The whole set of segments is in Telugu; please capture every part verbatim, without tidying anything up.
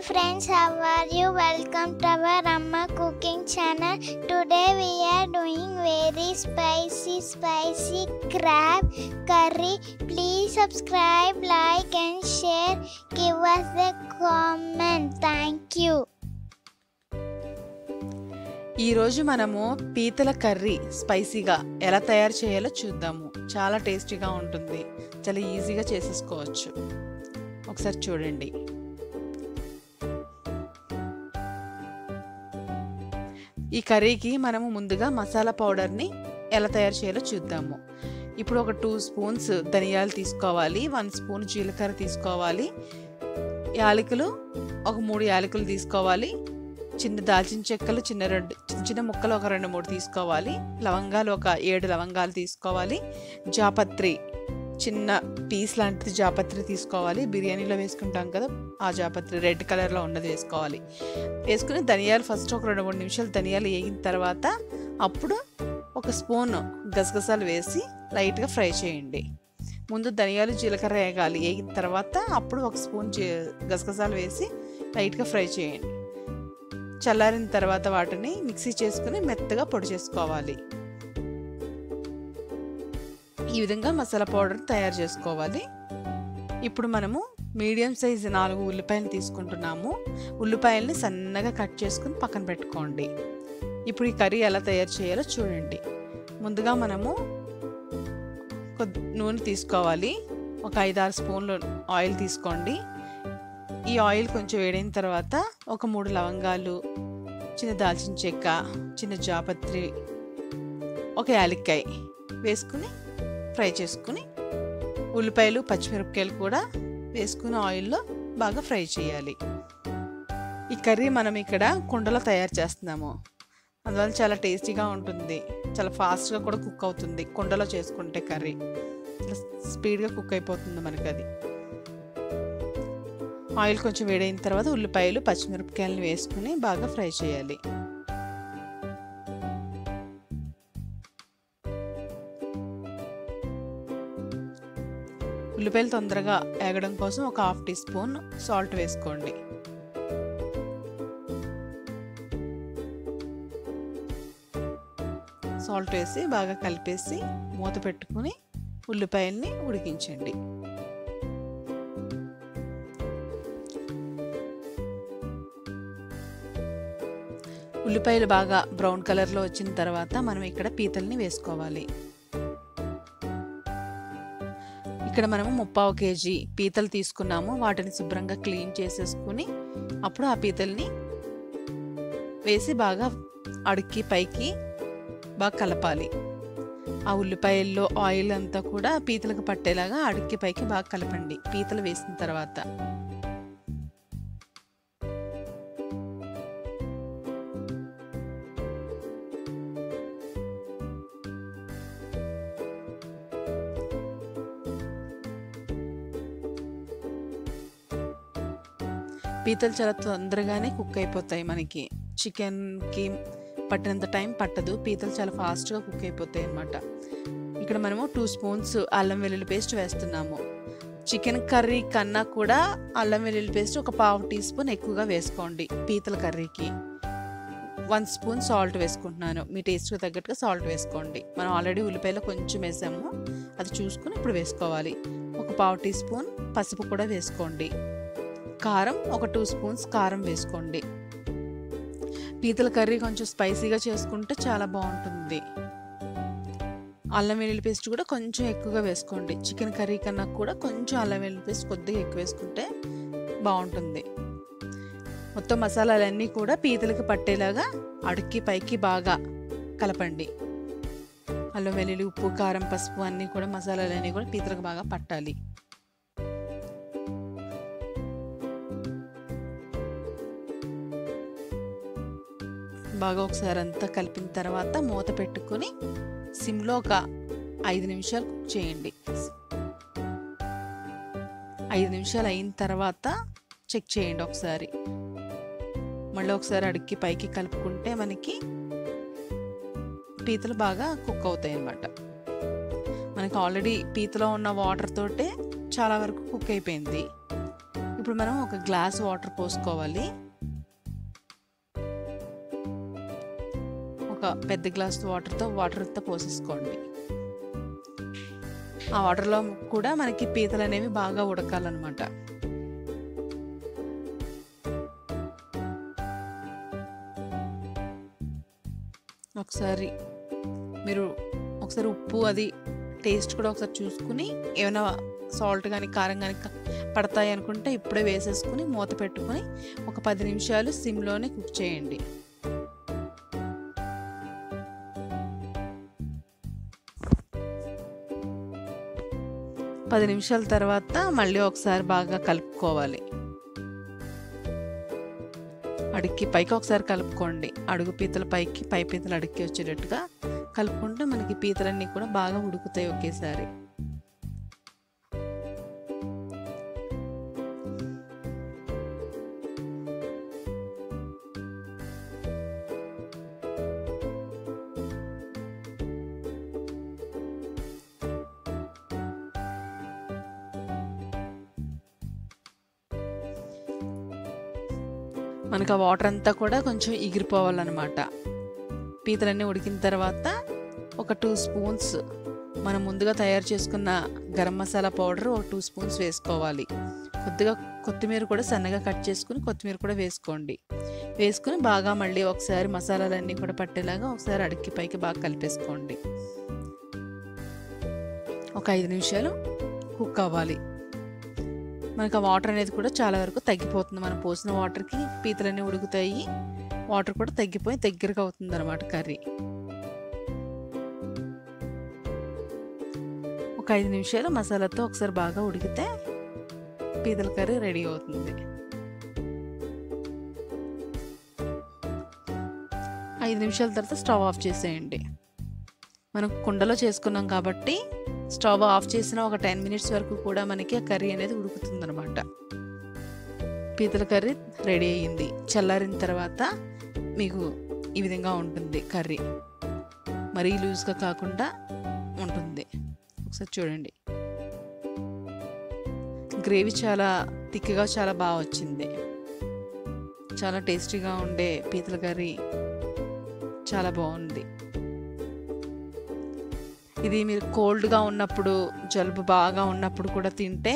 Hi friends, how are you? Welcome to our Amma Cooking channel. Today we are doing very spicy spicy crab curry. Please subscribe, like and share. Give us a comment. Thank you. ఈ రోజు మనము పీతల కర్రీ స్పైసీగా ఎలా తయారు చేయాలో చూద్దాము. చాలా టేస్టీగా ఉంటుంది. చాలా ఈజీగా చేసుకోవచ్చు. ఒకసారి చూడండి. ఈ కర్రీకి మనము ముందుగా మసాలా పౌడర్ ని ఎలా తయారు చేయాలో చూద్దాము. ఇప్పుడు ఒక టూ స్పూన్స్ ధనియాలు తీసుకోవాలి, వన్ స్పూన్ జీలకర్ర తీసుకోవాలి, యాలకులు ఒక మూడు యాలకులు తీసుకోవాలి, చిన్న దాల్చిన చెక్కలు చిన్న రెండు చిన్న చిన్న ముక్కలు ఒక రెండు మూడు తీసుకోవాలి, లవంగాలు ఒక ఏడు లవంగాలు తీసుకోవాలి, జాపత్రి చిన్న పీస్ లాంటిది జాపత్రి తీసుకోవాలి, బిర్యానీలో వేసుకుంటాం కదా ఆ జాపత్రి రెడ్ కలర్లో ఉన్నది వేసుకోవాలి. వేసుకుని ధనియాలు ఫస్ట్ ఒక రెండు మూడు నిమిషాలు ధనియాలు వేగిన తర్వాత అప్పుడు ఒక స్పూన్ గసగసాలు వేసి లైట్గా ఫ్రై చేయండి. ముందు ధనియాలు జీలకర్ర వేగాలి, వేగిన తర్వాత అప్పుడు ఒక స్పూన్ గసగసాలు వేసి లైట్గా ఫ్రై చేయండి. చల్లారిన తర్వాత వాటిని మిక్సీ చేసుకుని మెత్తగా పొడి చేసుకోవాలి. ఈ విధంగా మసాలా పౌడర్ తయారు చేసుకోవాలి. ఇప్పుడు మనము మీడియం సైజు నాలుగు ఉల్లిపాయలు తీసుకుంటున్నాము. ఉల్లిపాయల్ని సన్నగా కట్ చేసుకుని పక్కన పెట్టుకోండి. ఇప్పుడు ఈ కర్రీ ఎలా తయారు చేయాలో చూడండి. ముందుగా మనము కొద్ది నూనె తీసుకోవాలి. ఒక ఐదారు స్పూన్లు ఆయిల్ తీసుకోండి. ఈ ఆయిల్ కొంచెం వేడైన తర్వాత ఒక మూడు లవంగాలు, చిన్న దాల్చిన చెక్క, చిన్న జాపత్రి, ఒక యాలక్కాయ వేసుకుని ఫ్రై చేసుకుని ఉల్లిపాయలు పచ్చిమిరపకాయలు కూడా వేసుకుని ఆయిల్లో బాగా ఫ్రై చేయాలి. ఈ కర్రీ మనం ఇక్కడ కుండలో తయారు చేస్తున్నాము, అందువల్ల చాలా టేస్టీగా ఉంటుంది. చాలా ఫాస్ట్గా కూడా కుక్ అవుతుంది. కుండలో చేసుకుంటే కర్రీ స్పీడ్గా కుక్ అయిపోతుంది మనకు. అది ఆయిల్ కొంచెం వేడైన తర్వాత ఉల్లిపాయలు పచ్చిమిరపకాయలను వేసుకుని బాగా ఫ్రై చేయాలి. ఉల్లిపాయలు తొందరగా వేగడం కోసం ఒక హాఫ్ టీ స్పూన్ సాల్ట్ వేసుకోండి. సాల్ట్ వేసి బాగా కలిపేసి మూత పెట్టుకుని ఉల్లిపాయల్ని ఉడికించండి. ఉల్లిపాయలు బాగా బ్రౌన్ కలర్లో వచ్చిన తర్వాత మనం ఇక్కడ పీతల్ని వేసుకోవాలి. ఇక్కడ మనము ముప్పావు కేజీ పీతలు తీసుకున్నాము. వాటిని శుభ్రంగా క్లీన్ చేసేసుకుని అప్పుడు ఆ పీతల్ని వేసి బాగా అడికి పైకి బాగా కలపాలి. ఆ ఉల్లిపాయల్లో ఆయిల్ అంతా కూడా పీతలకు పట్టేలాగా అడికి పైకి బాగా కలపండి. పీతలు వేసిన తర్వాత పీతలు చాలా తొందరగానే కుక్ అయిపోతాయి. మనకి చికెన్కి పట్టినంత టైం పట్టదు. పీతలు చాలా ఫాస్ట్గా కుక్ అయిపోతాయి అన్నమాట. ఇక్కడ మనము టూ స్పూన్స్ అల్లం వెల్లుల్లి పేస్ట్ వేస్తున్నాము. చికెన్ కర్రీ కన్నా కూడా అల్లం వెల్లుల్లి పేస్ట్ ఒక పావు టీ స్పూన్ ఎక్కువగా వేసుకోండి. పీతల కర్రీకి వన్ స్పూన్ సాల్ట్ వేసుకుంటున్నాను. మీ టేస్ట్కి తగ్గట్టుగా సాల్ట్ వేసుకోండి. మనం ఆల్రెడీ ఉల్లిపాయలో కొంచెం వేసాము, అది చూసుకుని ఇప్పుడు వేసుకోవాలి. ఒక పావు టీ స్పూన్ పసుపు కూడా వేసుకోండి. కారం ఒక టూ స్పూన్స్ కారం వేసుకోండి. పీతల కర్రీ కొంచెం స్పైసీగా చేసుకుంటే చాలా బాగుంటుంది. అల్లం వెల్లుల్లి పేస్ట్ కూడా కొంచెం ఎక్కువగా వేసుకోండి. చికెన్ కర్రీ కన్నా కూడా కొంచెం అల్లం వెల్లుల్లి పేస్ట్ కొద్దిగా ఎక్కువ వేసుకుంటే బాగుంటుంది. మొత్తం మసాలాలన్నీ కూడా పీతలకి పట్టేలాగా అడుక్కి పైకి బాగా కలపండి. అల్లం వెల్లుల్లి ఉప్పు కారం పసుపు అన్నీ కూడా మసాలాలన్నీ కూడా పీతలకు బాగా పట్టాలి. బాగా ఒకసారి అంతా కలిపిన తర్వాత మూత పెట్టుకుని సిమ్లో ఒక ఐదు నిమిషాలు కుక్ చేయండి. ఐదు నిమిషాలు అయిన తర్వాత చెక్ చేయండి ఒకసారి. మళ్ళీ ఒకసారి అడిగి పైకి కలుపుకుంటే మనకి పీతలు బాగా కుక్ అవుతాయి అన్నమాట. మనకి ఆల్రెడీ పీతలో ఉన్న వాటర్ తోటే చాలా వరకు కుక్ అయిపోయింది. ఇప్పుడు మనం ఒక గ్లాస్ వాటర్ పోసుకోవాలి. ఒక పెద్ద గ్లాస్ వాటర్తో వాటర్ అంతా పోసేసుకోండి. ఆ వాటర్లో కూడా మనకి పీతలు అనేవి బాగా ఉడకాలన్నమాట. ఒకసారి మీరు ఒకసారి ఉప్పు అది టేస్ట్ కూడా ఒకసారి చూసుకుని, ఏమైనా సాల్ట్ కానీ కారం కానీ పడతాయి అనుకుంటే ఇప్పుడే వేసేసుకుని మూత పెట్టుకుని ఒక పది నిమిషాలు సిమ్లోనే కుక్ చేయండి. పది నిమిషాల తర్వాత మళ్ళీ ఒకసారి బాగా కలుపుకోవాలి. అడుక్కి పైకి ఒకసారి కలుపుకోండి. అడుగు పీతల పైకి, పై పీతలు అడుక్కి వచ్చేటట్టుగా కలుపుకుంటే మనకి పీతలన్నీ కూడా బాగా ఉడుకుతాయి ఒకేసారి. మనకు ఆ వాటర్ అంతా కూడా కొంచెం ఎగిరిపోవాలన్నమాట. పీతలన్నీ ఉడికిన తర్వాత ఒక టూ స్పూన్స్ మనం ముందుగా తయారు చేసుకున్న గరం మసాలా పౌడర్ ఒక టూ స్పూన్స్ వేసుకోవాలి. కొద్దిగా కొత్తిమీర కూడా సన్నగా కట్ చేసుకుని కొత్తిమీర కూడా వేసుకోండి. వేసుకుని బాగా మళ్ళీ ఒకసారి మసాలాలన్నీ కూడా పట్టేలాగా ఒకసారి అడుక్కి పైకి బాగా కలిపేసుకోండి. ఒక ఐదు నిమిషాలు కుక్ అవ్వాలి. మనకు ఆ వాటర్ అనేది కూడా చాలా వరకు తగ్గిపోతుంది. మనం పోసిన వాటర్కి పీతలన్నీ ఉడుకుతాయి, వాటర్ కూడా తగ్గిపోయి దగ్గరగా అవుతుంది అన్నమాట కర్రీ. ఒక ఐదు నిమిషాలు మసాలాతో ఒకసారి బాగా ఉడికితే పీతల కర్రీ రెడీ అవుతుంది. ఐదు నిమిషాల తర్వాత స్టవ్ ఆఫ్ చేసేయండి. మనం కుండలో చేసుకున్నాం కాబట్టి స్టవ్ ఆఫ్ చేసిన ఒక టెన్ మినిట్స్ వరకు కూడా మనకి ఆ కర్రీ అనేది ఉడుకుతుంది అనమాట. పీతల కర్రీ రెడీ అయ్యింది. చల్లారిన తర్వాత మీకు ఈ విధంగా ఉంటుంది కర్రీ. మరీ లూజ్గా కాకుండా ఉంటుంది. ఒకసారి చూడండి, గ్రేవీ చాలా థిక్గా చాలా బాగా వచ్చింది. చాలా టేస్టీగా ఉండే పీతల కర్రీ చాలా బాగుంది. ఇది మీరు కోల్డ్గా ఉన్నప్పుడు, జలుబు బాగా ఉన్నప్పుడు కూడా తింటే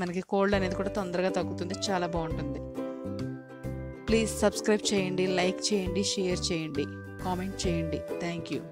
మనకి కోల్డ్ అనేది కూడా తొందరగా తగ్గుతుంది. చాలా బాగుంటుంది. ప్లీజ్ సబ్స్క్రైబ్ చేయండి, లైక్ చేయండి, షేర్ చేయండి, కామెంట్ చేయండి. Thank you.